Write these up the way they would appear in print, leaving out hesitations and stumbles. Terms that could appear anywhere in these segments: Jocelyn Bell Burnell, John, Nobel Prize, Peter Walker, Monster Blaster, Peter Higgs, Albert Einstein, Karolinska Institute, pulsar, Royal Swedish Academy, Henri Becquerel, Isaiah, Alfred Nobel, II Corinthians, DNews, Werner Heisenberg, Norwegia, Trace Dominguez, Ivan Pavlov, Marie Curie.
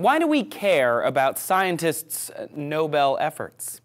Why do we care about scientists' Nobel efforts?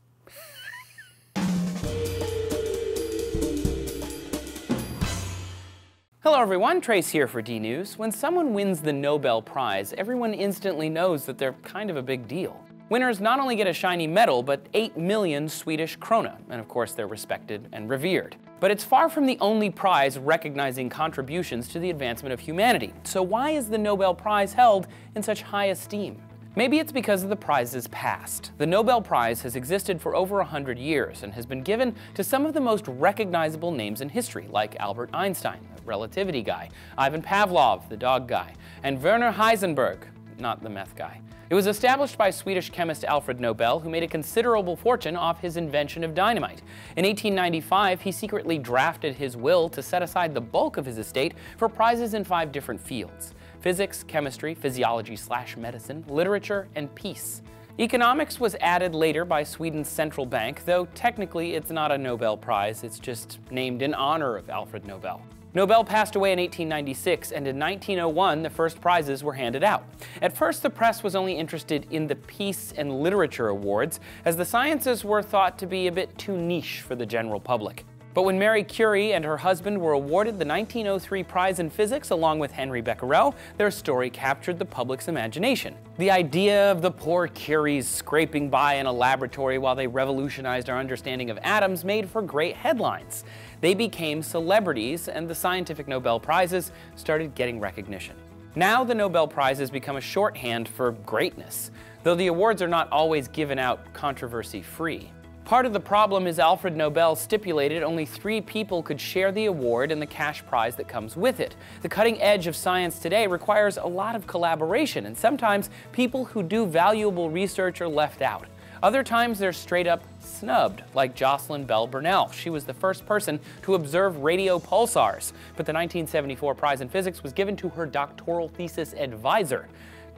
Hello everyone, Trace here for DNews. When someone wins the Nobel Prize, everyone instantly knows that they're kind of a big deal. Winners not only get a shiny medal, but 8 million Swedish krona, and of course they're respected and revered. But it's far from the only prize recognizing contributions to the advancement of humanity. So why is the Nobel Prize held in such high esteem? Maybe it's because of the prize's past. The Nobel Prize has existed for over 100 years and has been given to some of the most recognizable names in history, like Albert Einstein, the relativity guy, Ivan Pavlov, the dog guy, and Werner Heisenberg, not the meth guy. It was established by Swedish chemist Alfred Nobel, who made a considerable fortune off his invention of dynamite. In 1895, he secretly drafted his will to set aside the bulk of his estate for prizes in 5 different fields: physics, chemistry, physiology/medicine, literature, and peace. Economics was added later by Sweden's central bank, though technically it's not a Nobel Prize, it's just named in honor of Alfred Nobel. Nobel passed away in 1896, and in 1901 the first prizes were handed out. At first the press was only interested in the Peace and Literature Awards, as the sciences were thought to be a bit too niche for the general public. But when Marie Curie and her husband were awarded the 1903 prize in physics along with Henri Becquerel, their story captured the public's imagination. The idea of the poor Curies scraping by in a laboratory while they revolutionized our understanding of atoms made for great headlines. They became celebrities, and the scientific Nobel Prizes started getting recognition. Now the Nobel Prize has become a shorthand for greatness, though the awards are not always given out controversy-free. Part of the problem is Alfred Nobel stipulated only 3 people could share the award and the cash prize that comes with it. The cutting edge of science today requires a lot of collaboration, and sometimes people who do valuable research are left out. Other times they're straight up snubbed, like Jocelyn Bell Burnell. She was the first person to observe radio pulsars, but the 1974 prize in physics was given to her doctoral thesis advisor.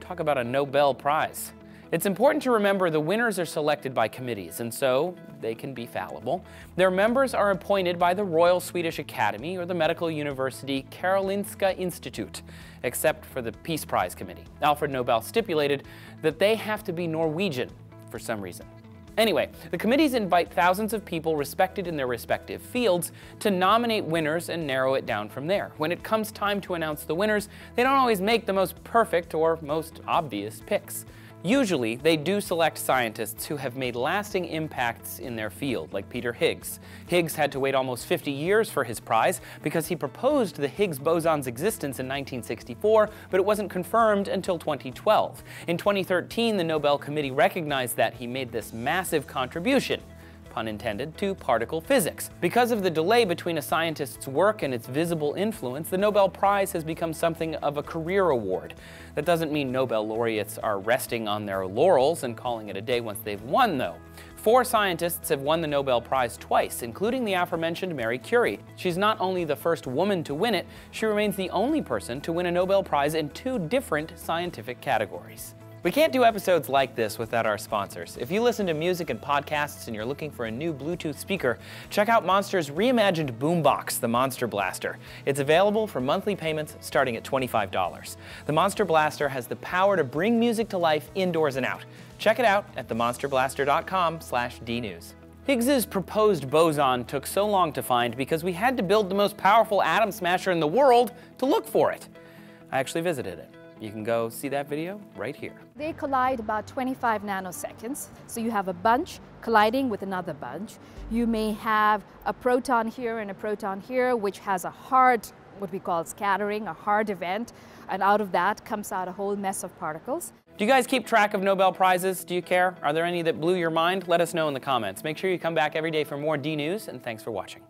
Talk about a Nobel Prize. It's important to remember the winners are selected by committees, and so they can be fallible. Their members are appointed by the Royal Swedish Academy or the medical university Karolinska Institute, except for the Peace Prize Committee. Alfred Nobel stipulated that they have to be Norwegian for some reason. Anyway, the committees invite thousands of people respected in their respective fields to nominate winners and narrow it down from there. When it comes time to announce the winners, they don't always make the most perfect or most obvious picks. Usually, they do select scientists who have made lasting impacts in their field, like Peter Higgs. Higgs had to wait almost 50 years for his prize because he proposed the Higgs boson's existence in 1964, but it wasn't confirmed until 2012. In 2013, the Nobel Committee recognized that he made this massive contribution, pun intended, to particle physics. Because of the delay between a scientist's work and its visible influence, the Nobel Prize has become something of a career award. That doesn't mean Nobel laureates are resting on their laurels and calling it a day once they've won, though. 4 scientists have won the Nobel Prize twice, including the aforementioned Marie Curie. She's not only the first woman to win it, she remains the only person to win a Nobel Prize in 2 different scientific categories. We can't do episodes like this without our sponsors. If you listen to music and podcasts and you're looking for a new Bluetooth speaker, check out Monster's reimagined boombox, the Monster Blaster. It's available for monthly payments starting at $25. The Monster Blaster has the power to bring music to life indoors and out. Check it out at themonsterblaster.com/dnews. Higgs's proposed boson took so long to find because we had to build the most powerful atom smasher in the world to look for it. I actually visited it. You can go see that video right here. They collide about 25 nanoseconds. So you have a bunch colliding with another bunch. You may have a proton here and a proton here, which has a hard, what we call scattering, a hard event. And out of that comes out a whole mess of particles. Do you guys keep track of Nobel Prizes? Do you care? Are there any that blew your mind? Let us know in the comments. Make sure you come back every day for more DNews, and thanks for watching.